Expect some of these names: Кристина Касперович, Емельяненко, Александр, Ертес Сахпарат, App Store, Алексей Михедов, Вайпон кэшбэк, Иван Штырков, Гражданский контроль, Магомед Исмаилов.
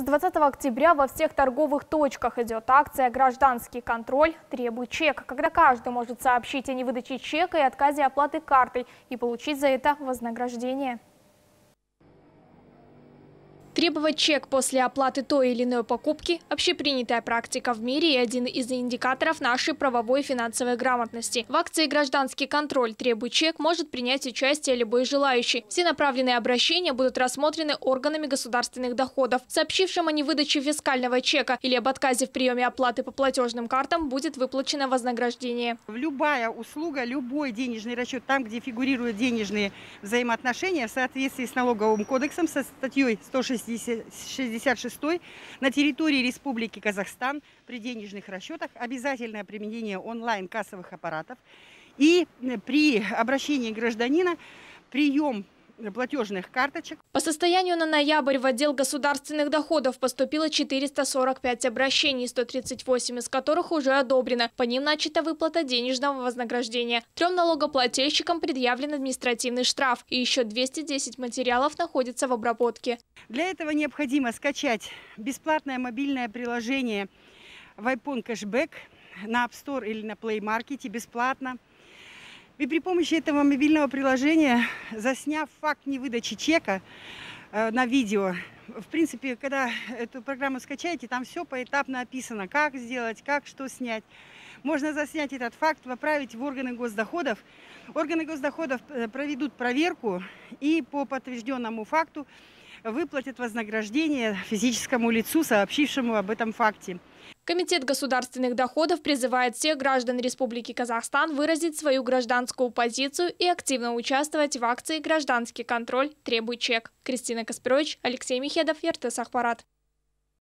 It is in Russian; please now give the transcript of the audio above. С 20 октября во всех торговых точках идет акция «Гражданский контроль. Требуй чек», когда каждый может сообщить о невыдаче чека и отказе оплаты картой и получить за это вознаграждение. Требовать чек после оплаты той или иной покупки – общепринятая практика в мире и один из индикаторов нашей правовой и финансовой грамотности. В акции «Гражданский контроль. Требуй чек» может принять участие любой желающий. Все направленные обращения будут рассмотрены органами государственных доходов. Сообщившим о невыдаче фискального чека или об отказе в приеме оплаты по платежным картам будет выплачено вознаграждение. Любая услуга, любой денежный расчет, там, где фигурируют денежные взаимоотношения, в соответствии с налоговым кодексом со статьей 166 на территории Республики Казахстан при денежных расчетах обязательное применение онлайн-кассовых аппаратов и при обращении гражданина прием платежных карточек. По состоянию на ноябрь в отдел государственных доходов поступило 445 обращений, 138 из которых уже одобрено. По ним начата выплата денежного вознаграждения. 3 налогоплательщикам предъявлен административный штраф. И еще 210 материалов находятся в обработке. Для этого необходимо скачать бесплатное мобильное приложение «Вайпон кэшбэк» на App Store или на Play Market бесплатно. И при помощи этого мобильного приложения, засняв факт невыдачи чека на видео, в принципе, когда эту программу скачаете, там все поэтапно описано, как сделать, как, что снять. Можно заснять этот факт, направить в органы госдоходов. Органы госдоходов проведут проверку и по подтвержденному факту выплатят вознаграждение физическому лицу, сообщившему об этом факте. Комитет государственных доходов призывает всех граждан Республики Казахстан выразить свою гражданскую позицию и активно участвовать в акции «Гражданский контроль. Требуй чек». Кристина Касперович, Алексей Михедов, Ертес Сахпарат.